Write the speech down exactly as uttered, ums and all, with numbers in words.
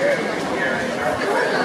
Yeah, yeah,